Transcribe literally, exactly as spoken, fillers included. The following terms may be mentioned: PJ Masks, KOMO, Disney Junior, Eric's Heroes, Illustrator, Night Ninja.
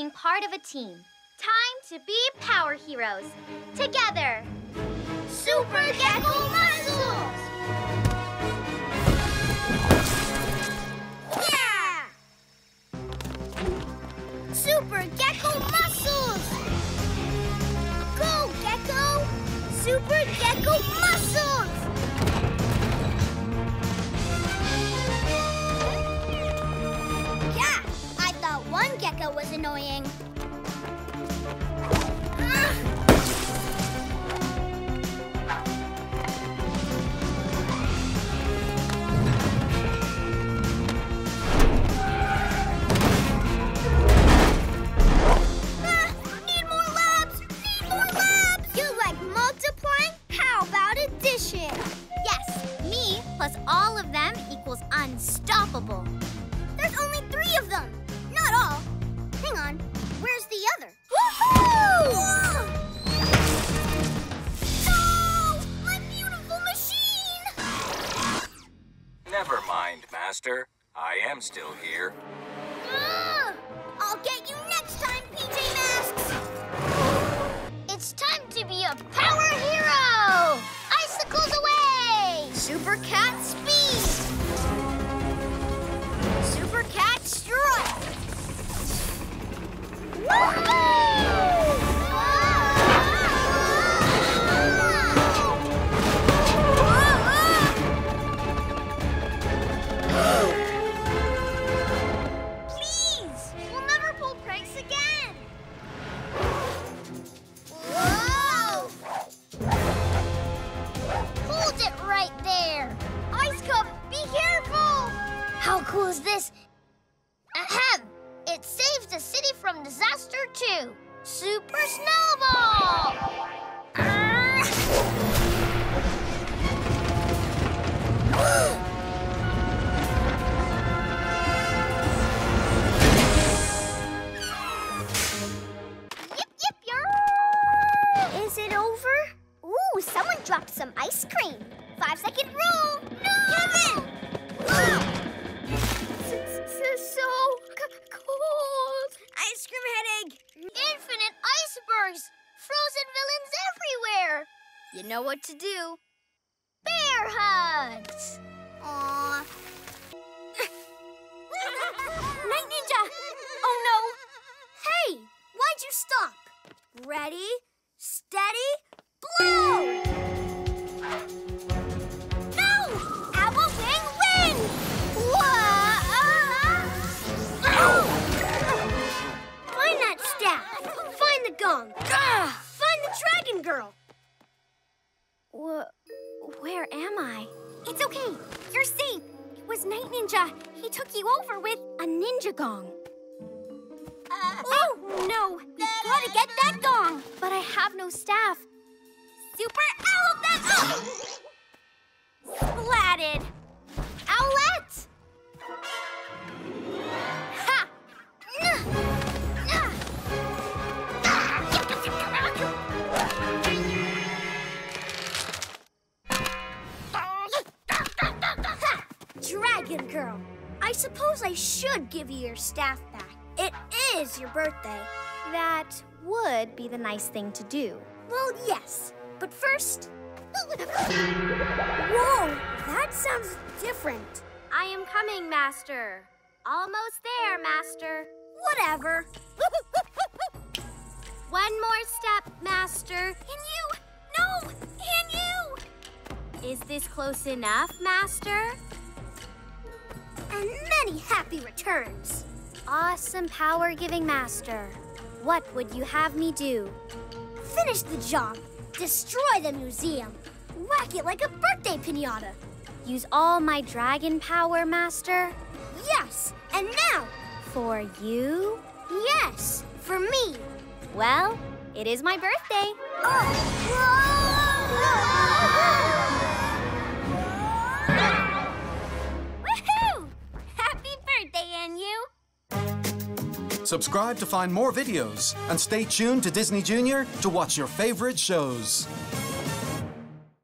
being part of a team. Time to be power heroes. Together. Super Gecko Muscles! Yeah! Super Gecko Muscles! Go, Gecko! Super Gecko Muscles! Yeah! I thought one gecko was annoying. Unstoppable. There's only three of them. Not all. Hang on. Where's the other? Woohoo! No! My beautiful machine! Never mind, Master. I am still here. Uh, I'll get you next time, P J Masks! It's time to be a power hero! Icicles away! Super Cat Speed! Super Cat Strike! Please! We'll never pull pranks again! Whoa! Hold it right there! Ice Cup, be careful! How cool is this? Ahem! It saves the city from disaster, too! Super Snowball! Yip, yip, yarr! Is it over? Ooh, someone dropped some ice cream! Five-second rule! No! Kevin! Whoa! So cold. Ice cream headache. Infinite icebergs. Frozen villains everywhere. You know what to do. Bear hugs. Aww. Night Ninja. Oh, no. Hey, why'd you stop? Ready, steady, blow! Find the gong. Ugh. Find the dragon girl. Wh where am I? It's okay. You're safe. It was Night Ninja. He took you over with a ninja gong. Uh, oh, no. We've got to get that gong. But I have no staff. Super Owlette. Splatted. Owlette. Ha. Nuh. Dragon Girl, I suppose I should give you your staff back. It is your birthday. That would be the nice thing to do. Well, yes, but first... Whoa, that sounds different. I am coming, Master. Almost there, Master. Whatever. One more step, Master. Can you? No, can you? Is this close enough, Master? And many happy returns. Awesome power-giving master. What would you have me do? Finish the job. Destroy the museum. Whack it like a birthday pinata. Use all my dragon power, master? Yes, and now. For you? Yes, for me. Well, it is my birthday. Oh. Whoa! Subscribe to find more videos and stay tuned to Disney Junior to watch your favorite shows.